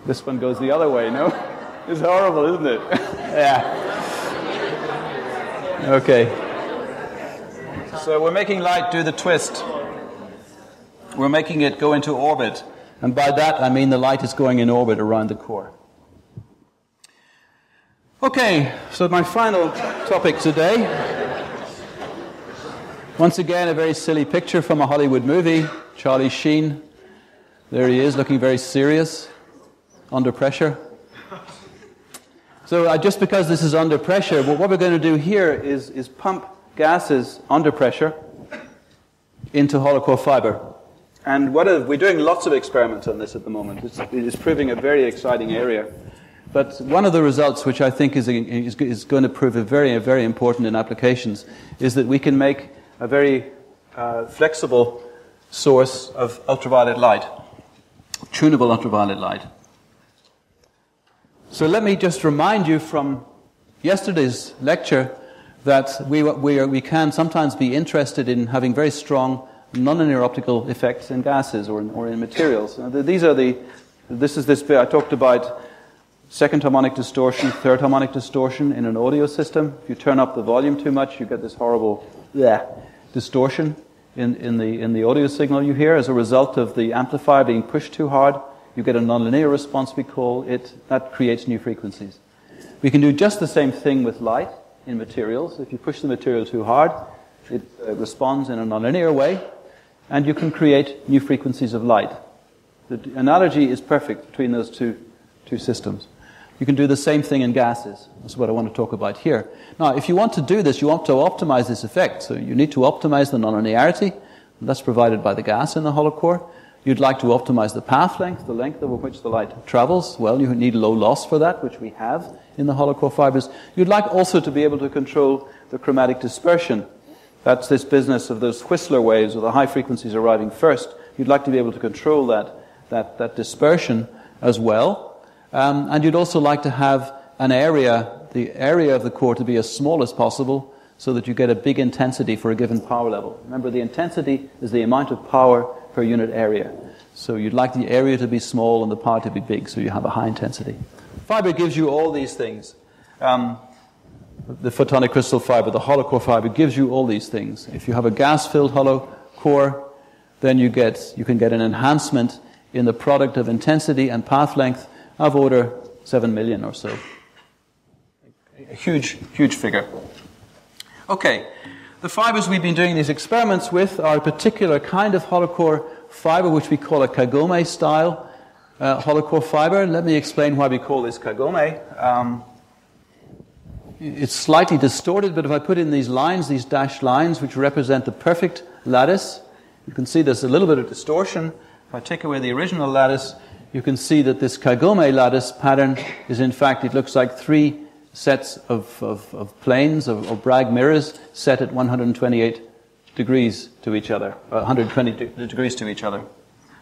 this one goes the other way, no? It's horrible, isn't it? Yeah. Okay. So we're making light do the twist. We're making it go into orbit. And by that, I mean the light is going in orbit around the core. Okay, so my final topic today. Once again, a very silly picture from a Hollywood movie. Charlie Sheen. There he is, looking very serious, under pressure. So uh, just because this is under pressure, well, what we're going to do here is, is pump gases under pressure into hollow core fiber. And what are, we're doing lots of experiments on this at the moment. It's, it is proving a very exciting area. But one of the results, which I think is, is, is going to prove a very, very important in applications, is that we can make a very uh, flexible source of ultraviolet light, tunable ultraviolet light. So let me just remind you from yesterday's lecture that we, we, are, we can sometimes be interested in having very strong nonlinear optical effects in gases or in, or in materials. Now, these are the, this is this bit I talked about. Second harmonic distortion, third harmonic distortion in an audio system. If you turn up the volume too much, you get this horrible bleh, distortion in, in, the, in the audio signal you hear. As a result of the amplifier being pushed too hard, you get a nonlinear response, we call it, that creates new frequencies. We can do just the same thing with light. in materials. If you push the material too hard, it uh, responds in a nonlinear way, and you can create new frequencies of light. The analogy is perfect between those two, two systems. You can do the same thing in gases. That's what I want to talk about here. Now, if you want to do this, you want to optimize this effect. So you need to optimize the nonlinearity. That's provided by the gas in the hollow core. You'd like to optimize the path length, the length over which the light travels. Well, you need low loss for that, which we have in the hollow core fibers. You'd like also to be able to control the chromatic dispersion. That's this business of those Whistler waves or the high frequencies arriving first. You'd like to be able to control that, that, that dispersion as well. Um, and you'd also like to have an area, the area of the core to be as small as possible so that you get a big intensity for a given power level. Remember, the intensity is the amount of power per unit area. So you'd like the area to be small and the power to be big, so you have a high intensity. Fiber gives you all these things. Um, the photonic crystal fiber, the hollow core fiber, gives you all these things. If you have a gas-filled hollow core, then you get, you can get an enhancement in the product of intensity and path length of order seven million or so. A huge, huge figure. Okay, the fibers we've been doing these experiments with are a particular kind of hollow core fiber, which we call a Kagome style uh, hollow core fiber. Let me explain why we call this Kagome. Um, it's slightly distorted, but if I put in these lines, these dashed lines, which represent the perfect lattice, you can see there's a little bit of distortion. If I take away the original lattice, you can see that this Kagome lattice pattern is, in fact, it looks like three sets of, of, of planes, of, of Bragg mirrors, set at one hundred twenty-eight degrees to each other, uh, one hundred twenty de- degrees to each other.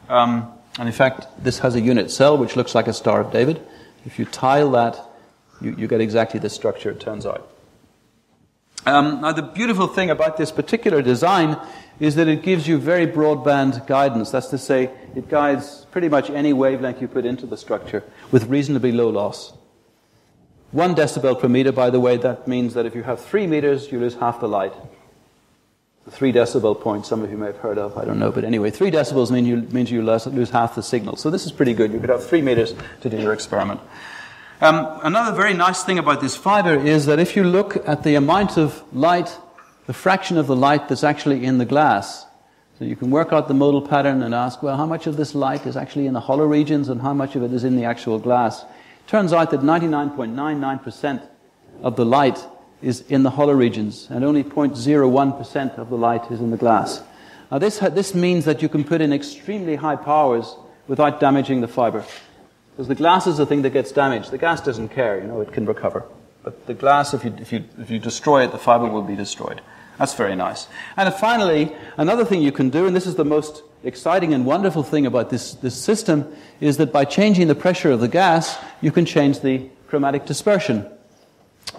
Um, and in fact, this has a unit cell which looks like a Star of David. If you tile that, you, you get exactly this structure, it turns out. Um, now, the beautiful thing about this particular design is that it gives you very broadband guidance. That's to say, it guides pretty much any wavelength you put into the structure with reasonably low loss. One decibel per meter, by the way, that means that if you have three meters, you lose half the light. The three decibel point, some of you may have heard of, I don't know, but anyway, three decibels mean you, means you lose half the signal. So this is pretty good. You could have three meters to do your experiment. Um, another very nice thing about this fiber is that if you look at the amount of light, the fraction of the light that's actually in the glass, so you can work out the modal pattern and ask, well, how much of this light is actually in the hollow regions and how much of it is in the actual glass? Turns out that ninety-nine point nine nine percent of the light is in the hollow regions and only zero point zero one percent of the light is in the glass. Now this, ha- this means that you can put in extremely high powers without damaging the fiber. Because the glass is the thing that gets damaged. The gas doesn't care, you know, it can recover. But the glass, if you, if you, if you destroy it, the fiber will be destroyed. That's very nice. And finally, another thing you can do, and this is the most exciting and wonderful thing about this, this system, is that by changing the pressure of the gas, you can change the chromatic dispersion.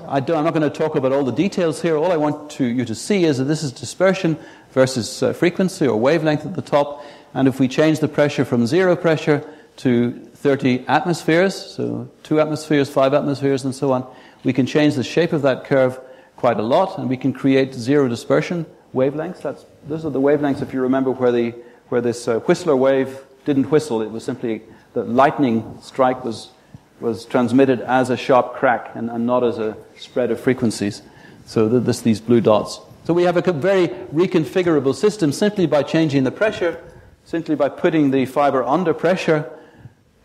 I do, I'm not going to talk about all the details here. All I want to, you to see is that this is dispersion versus uh, frequency or wavelength at the top. And if we change the pressure from zero pressure to thirty atmospheres, so two atmospheres, five atmospheres, and so on, we can change the shape of that curve quite a lot, and we can create zero dispersion wavelengths. That's, those are the wavelengths, if you remember, where the where this uh, Whistler wave didn't whistle. It was simply the lightning strike was was transmitted as a sharp crack and, and not as a spread of frequencies. So the, this these blue dots. So we have a very reconfigurable system simply by changing the pressure, simply by putting the fiber under pressure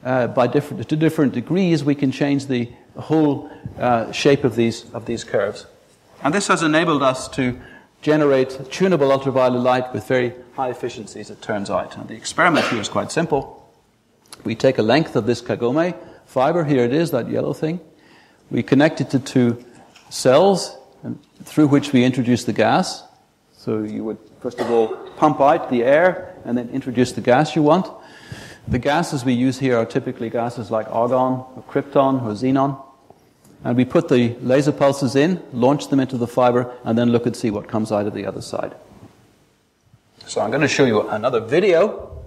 uh, by different to different degrees. We can change the whole uh, shape of these of these curves. And this has enabled us to generate tunable ultraviolet light with very high efficiencies, it turns out. And the experiment here is quite simple. We take a length of this Kagome fiber, here it is, that yellow thing. We connect it to two cells through which we introduce the gas. So you would, first of all, pump out the air and then introduce the gas you want. The gases we use here are typically gases like argon or krypton or xenon. And we put the laser pulses in, launch them into the fiber, and then look and see what comes out of the other side. So I'm going to show you another video.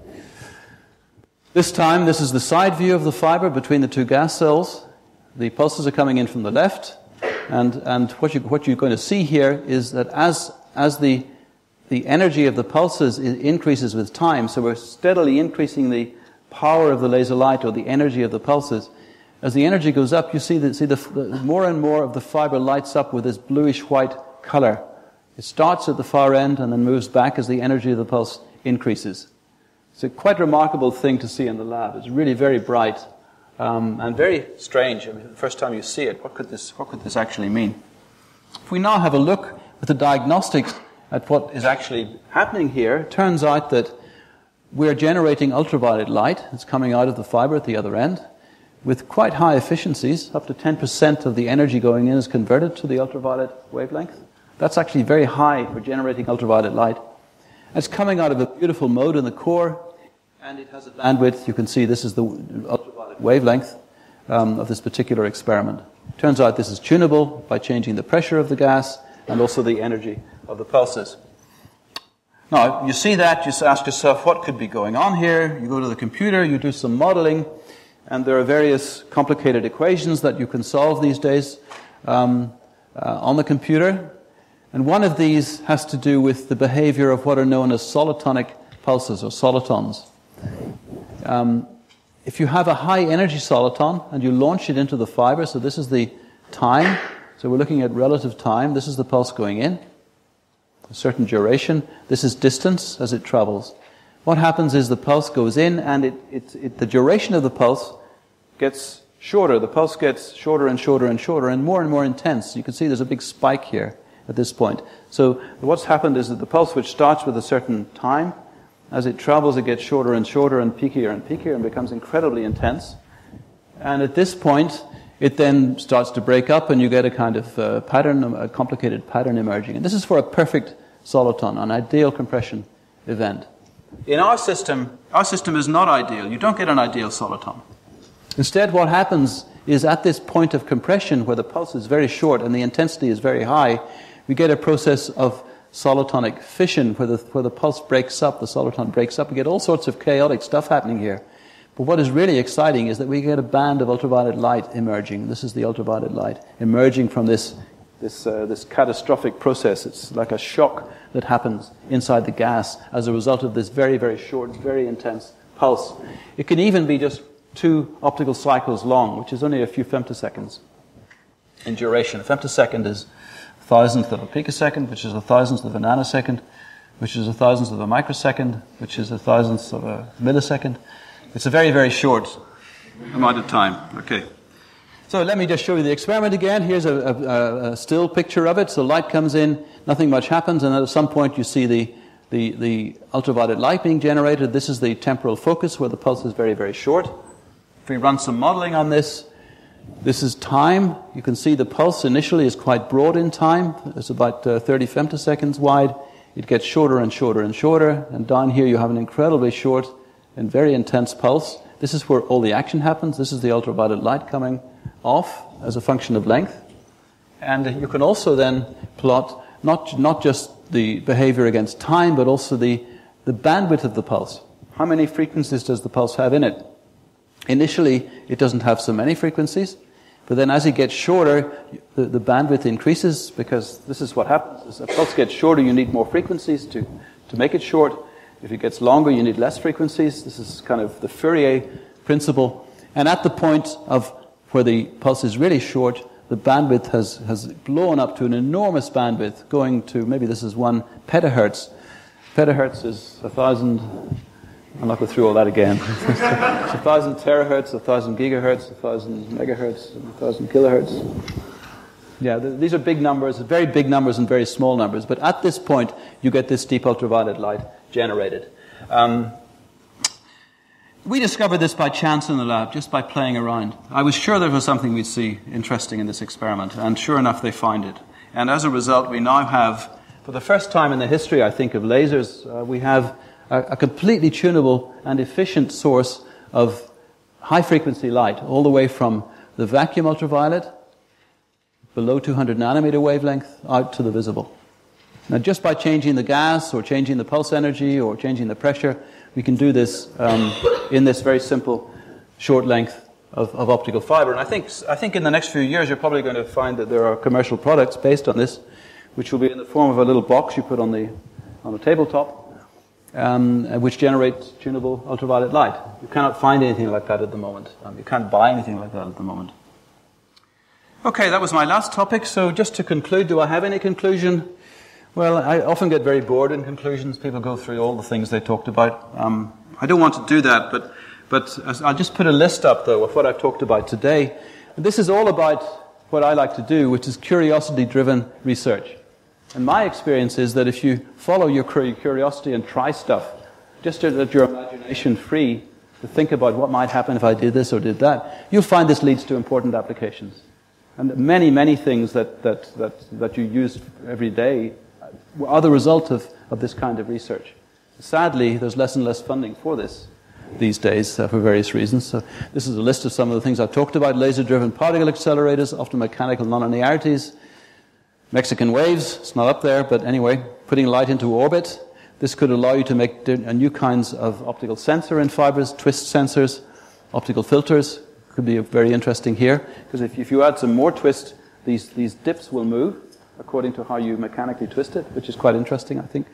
This time, this is the side view of the fiber between the two gas cells. The pulses are coming in from the left, and, and what, you, what you're going to see here is that as, as the, the energy of the pulses increases with time, so we're steadily increasing the power of the laser light or the energy of the pulses, As the energy goes up, you see that see the, the more and more of the fiber lights up with this bluish-white color. It starts at the far end and then moves back as the energy of the pulse increases. It's a quite remarkable thing to see in the lab. It's really very bright um, and very strange. I mean, the first time you see it, what could this, what could this actually mean? If we now have a look with the diagnostics at what is actually happening here, it turns out that we're generating ultraviolet light. It's coming out of the fiber at the other end with quite high efficiencies. Up to ten percent of the energy going in is converted to the ultraviolet wavelength. That's actually very high for generating ultraviolet light. It's coming out of a beautiful mode in the core, and it has a bandwidth. You can see this is the ultraviolet wavelength um, of this particular experiment. Turns out this is tunable by changing the pressure of the gas and also the energy of the pulses. Now, you see that, you ask yourself, what could be going on here? You go to the computer, you do some modeling, and there are various complicated equations that you can solve these days um, uh, on the computer. And one of these has to do with the behavior of what are known as solitonic pulses, or solitons. Um, if you have a high-energy soliton and you launch it into the fiber, so this is the time, so we're looking at relative time. This is the pulse going in, a certain duration. This is distance as it travels. What happens is the pulse goes in, and it, it, it, the duration of the pulse gets shorter. The pulse gets shorter and shorter and shorter and more and more intense. You can see there's a big spike here at this point. So what's happened is that the pulse, which starts with a certain time, as it travels it gets shorter and shorter and peakier and peakier and becomes incredibly intense. And at this point it then starts to break up and you get a kind of uh, pattern, a complicated pattern emerging. And this is for a perfect soliton, an ideal compression event. In our system, our system is not ideal. You don't get an ideal soliton. Instead, what happens is at this point of compression where the pulse is very short and the intensity is very high, we get a process of solitonic fission where the, where the pulse breaks up, the soliton breaks up. We get all sorts of chaotic stuff happening here. But what is really exciting is that we get a band of ultraviolet light emerging. This is the ultraviolet light emerging from this, this, uh, this catastrophic process. It's like a shock that happens inside the gas as a result of this very, very short, very intense pulse. It can even be just two optical cycles long, which is only a few femtoseconds in duration. A femtosecond is thousandth of a picosecond, which is a thousandth of a nanosecond, which is a thousandth of a microsecond, which is a thousandth of a millisecond. It's a very, very short amount of time. Okay. So let me just show you the experiment again. Here's a, a, a still picture of it. So light comes in, nothing much happens, and at some point you see the, the, the ultraviolet light being generated. This is the temporal focus where the pulse is very, very short. If we run some modeling on this, this is time. You can see the pulse initially is quite broad in time. It's about uh, thirty femtoseconds wide. It gets shorter and shorter and shorter. And down here you have an incredibly short and very intense pulse. This is where all the action happens. This is the ultraviolet light coming off as a function of length. And you can also then plot not, not just the behavior against time, but also the, the bandwidth of the pulse. How many frequencies does the pulse have in it? Initially, it doesn't have so many frequencies, but then as it gets shorter, the, the bandwidth increases, because this is what happens. As the pulse gets shorter, you need more frequencies to, to make it short. If it gets longer, you need less frequencies. This is kind of the Fourier principle. And at the point of where the pulse is really short, the bandwidth has, has blown up to an enormous bandwidth, going to, maybe this is one petahertz. Petahertz is a thousand... I'll not go through all that again. It's a thousand terahertz, a thousand gigahertz, a thousand megahertz, a thousand kilohertz. Yeah, th these are big numbers, very big numbers and very small numbers. But at this point, you get this deep ultraviolet light generated. Um, we discovered this by chance in the lab, just by playing around. I was sure there was something we'd see interesting in this experiment, and sure enough, they find it. And as a result, we now have, for the first time in the history, I think, of lasers, uh, we have a completely tunable and efficient source of high-frequency light, all the way from the vacuum ultraviolet, below two hundred nanometer wavelength, out to the visible. Now, just by changing the gas or changing the pulse energy or changing the pressure, we can do this um, in this very simple short length of, of optical fiber. And I think, I think in the next few years you're probably going to find that there are commercial products based on this, which will be in the form of a little box you put on the, on the tabletop. um, which generates tunable ultraviolet light. You cannot find anything like that at the moment. Um, you can't buy anything like that at the moment. Okay, that was my last topic. So just to conclude, do I have any conclusion? Well, I often get very bored in conclusions. People go through all the things they talked about. Um, I don't want to do that, but, but I'll just put a list up, though, of what I've talked about today. And this is all about what I like to do, which is curiosity-driven research. And my experience is that if you follow your curiosity and try stuff, just let your imagination free to think about what might happen if I did this or did that, you'll find this leads to important applications. And many, many things that, that, that, that you use every day are the result of, of this kind of research. Sadly, there's less and less funding for this these days uh, for various reasons. So this is a list of some of the things I've talked about: laser-driven particle accelerators, often mechanical nonlinearities, Mexican waves, it's not up there, but anyway, putting light into orbit. This could allow you to make new kinds of optical sensor in fibers, twist sensors, optical filters. Could be very interesting here, because if, if you add some more twist, these, these dips will move according to how you mechanically twist it, which is quite interesting, I think.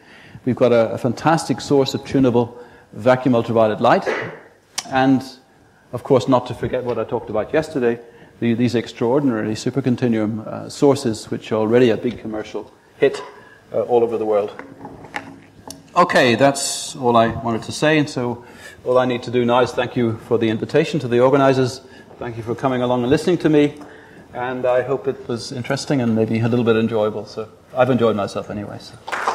We've got a, a fantastic source of tunable vacuum ultraviolet light. And, of course, not to forget what I talked about yesterday, the, these extraordinary supercontinuum uh, sources, which are already a big commercial hit uh, all over the world. Okay, that's all I wanted to say, and so all I need to do now is thank you for the invitation to the organizers. Thank you for coming along and listening to me, and I hope it was interesting and maybe a little bit enjoyable. So I've enjoyed myself anyway. So.